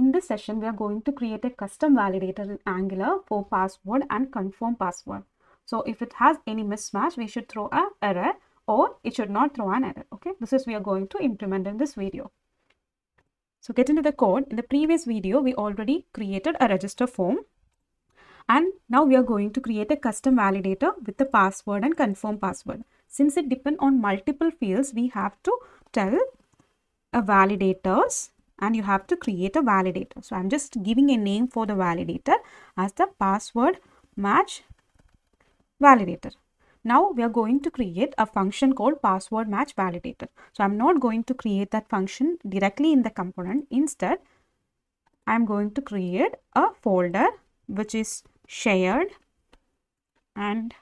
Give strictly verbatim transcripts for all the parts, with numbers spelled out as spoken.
In this session, we are going to create a custom validator in Angular for password and confirm password. So if it has any mismatch, we should throw an error, or it should not throw an error. Okay, this is we are going to implement in this video. So get into the code. In the previous video, we already created a register form. And now we are going to create a custom validator with the password and confirm password. Since it depends on multiple fields, we have to tell a validators and you have to create a validator. So I'm just giving a name for the validator as the password match validator. Now we are going to create a function called password match validator. So I'm not going to create that function directly in the component. Instead, I'm going to create a folder which is shared and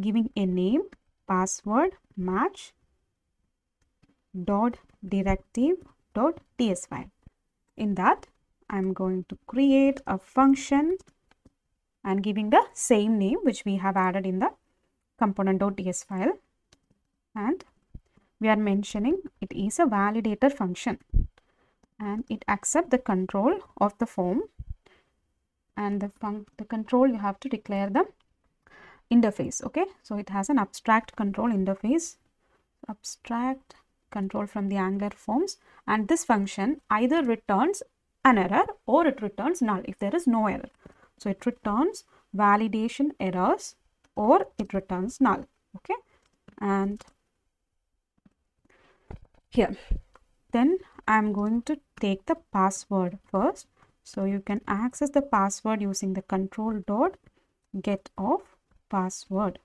giving a name password match dot directive dot ts file. In that, I'm going to create a function and giving the same name which we have added in the component.ts file, and we are mentioning it is a validator function and it accepts the control of the form, and the func the control you have to declare the interface. Okay, so it has an abstract control interface, abstract control from the Angular forms, and this function either returns an error or it returns null if there is no error. So it returns validation errors or it returns null. Okay, and here then I'm going to take the password first. So you can access the password using the control dot get of password.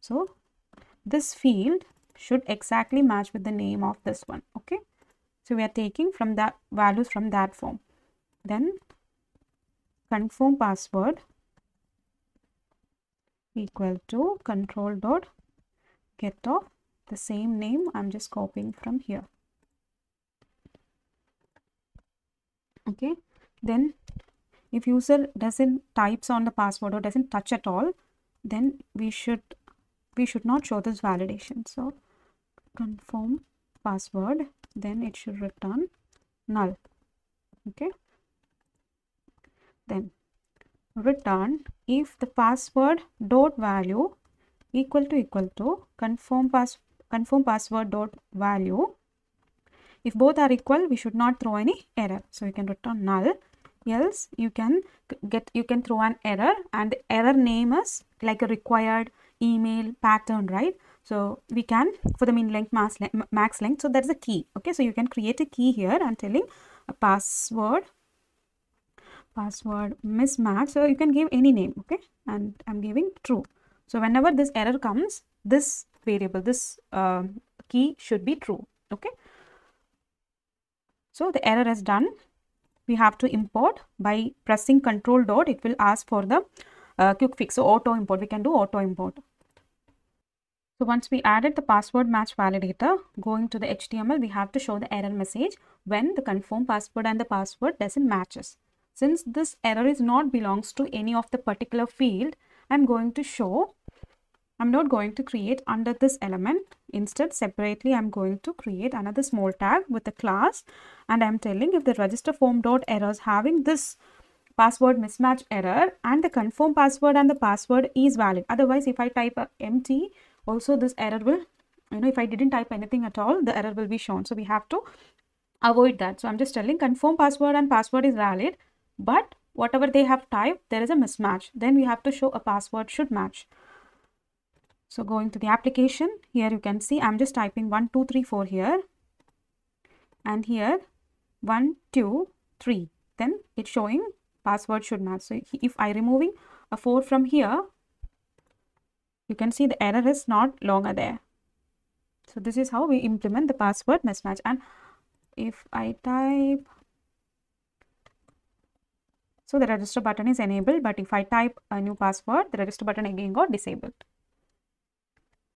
So this field should exactly match with the name of this one. Okay, so we are taking from that values from that form. Then confirm password equal to control dot get of the same name. I'm just copying from here. Okay, then if user doesn't types on the password or doesn't touch at all, then we should we should not show this validation. So confirm password, then it should return null. Okay, then return if the password dot value equal to equal to confirm pass confirm password dot value. If both are equal, we should not throw any error. So you can return null. Else you can get you can throw an error, and the error name is like a required email pattern, right? So we can for the min length, max length, max length. So that's a key. Okay, so you can create a key here and telling a password password mismatch. So you can give any name. Okay, and I'm giving true. So whenever this error comes, this variable, this uh, key should be true. Okay. So the error is done. We have to import by pressing control dot. It will ask for the uh, quick fix. So auto import, we can do auto import. So once we added the password match validator, going to the H T M L, we have to show the error message when the confirm password and the password doesn't matches. Since this error is not belongs to any of the particular field, I'm going to show, I'm not going to create under this element. Instead, separately, I'm going to create another small tag with a class, and I'm telling if the register form dot errors having this password mismatch error and the confirm password and the password is valid. Otherwise, if I type a empty, also this error will, you know, if I didn't type anything at all, the error will be shown. So we have to avoid that. So I'm just telling confirm password and password is valid, but whatever they have typed, there is a mismatch. Then we have to show a password should match. So going to the application, here you can see I'm just typing one two three four here, and here one two three, then it's showing password should match. So if I removing a four from here, you can see the error is not longer there. So this is how we implement the password mismatch. And if I type, so the register button is enabled, but if I type a new password, the register button again got disabled.